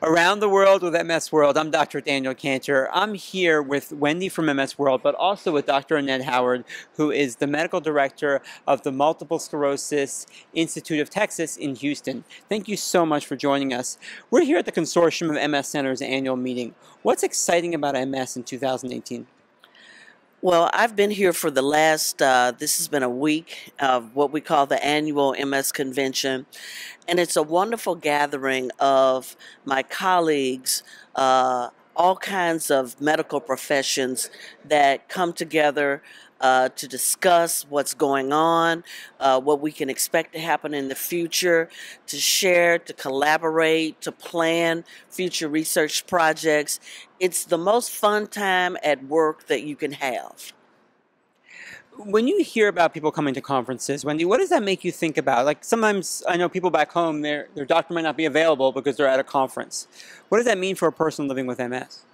Around the World with MS World, I'm Dr. Daniel Kantor. I'm here with Wendy from MS World, but also with Dr. Annette Howard, who is the Medical Director of the Multiple Sclerosis Institute of Texas in Houston. Thank you so much for joining us. We're here at the Consortium of MS Centers annual meeting. What's exciting about MS in 2018? Well, I've been here for the last, this has been a week of what we call the annual MS convention, and it's a wonderful gathering of my colleagues, all kinds of medical professions that come together to discuss what's going on, what we can expect to happen in the future, to share, to collaborate, to plan future research projects. It's the most fun time at work that you can have. When you hear about people coming to conferences, Wendy, what does that make you think about? Like, sometimes I know people back home, their doctor might not be available because they're at a conference. What does that mean for a person living with MS?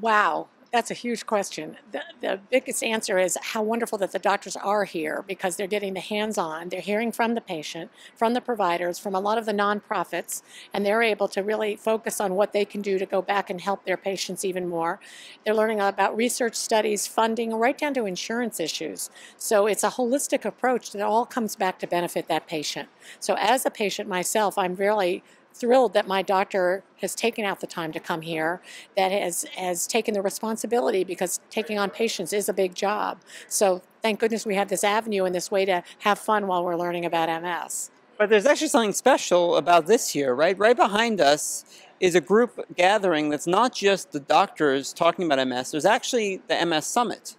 Wow. That's a huge question. The biggest answer is how wonderful that the doctors are here, because they're getting the hands-on, they're hearing from the patient, from the providers, from a lot of the nonprofits, and they're able to really focus on what they can do to go back and help their patients even more. They're learning about research studies, funding, right down to insurance issues. So it's a holistic approach that all comes back to benefit that patient. So as a patient myself, I'm really thrilled that my doctor has taken out the time to come here, that has taken the responsibility, because taking on patients is a big job. So thank goodness we have this avenue and this way to have fun while we're learning about MS. But there's actually something special about this year, right? Right behind us is a group gathering that's not just the doctors talking about MS. There's actually the MS Summit.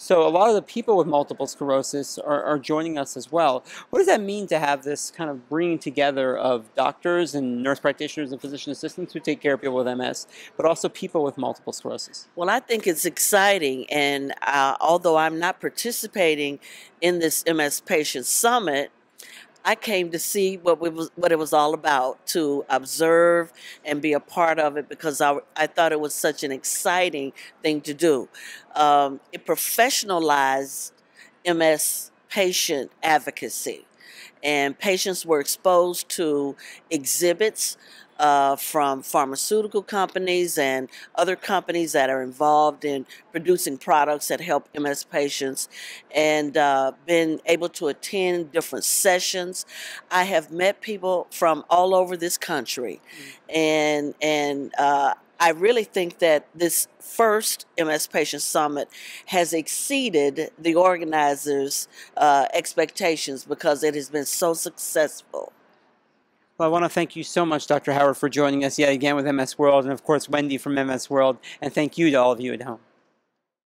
So a lot of the people with multiple sclerosis are joining us as well. What does that mean to have this kind of bringing together of doctors and nurse practitioners and physician assistants who take care of people with MS, but also people with multiple sclerosis? Well, I think it's exciting, and although I'm not participating in this MS Patient Summit, I came to see what it was all about, to observe and be a part of it, because I thought it was such an exciting thing to do. It professionalized MS patient advocacy, and patients were exposed to exhibits from pharmaceutical companies and other companies that are involved in producing products that help MS patients, and been able to attend different sessions. I have met people from all over this country, and I really think that this first MS Patient Summit has exceeded the organizers' expectations, because it has been so successful. Well, I want to thank you so much, Dr. Howard, for joining us yet again with MS World, and of course, Wendy from MS World, and thank you to all of you at home.